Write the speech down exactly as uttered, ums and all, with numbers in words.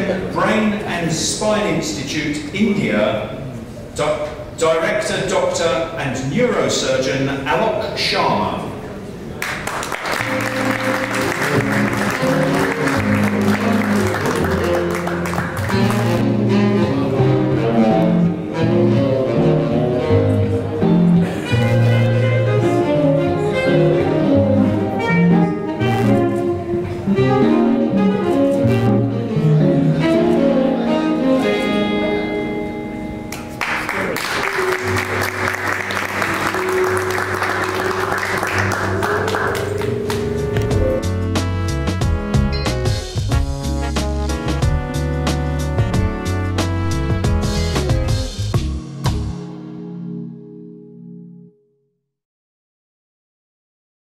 at the Brain and Spine Institute, India, Di- Director, Doctor and Neurosurgeon Alok Sharma.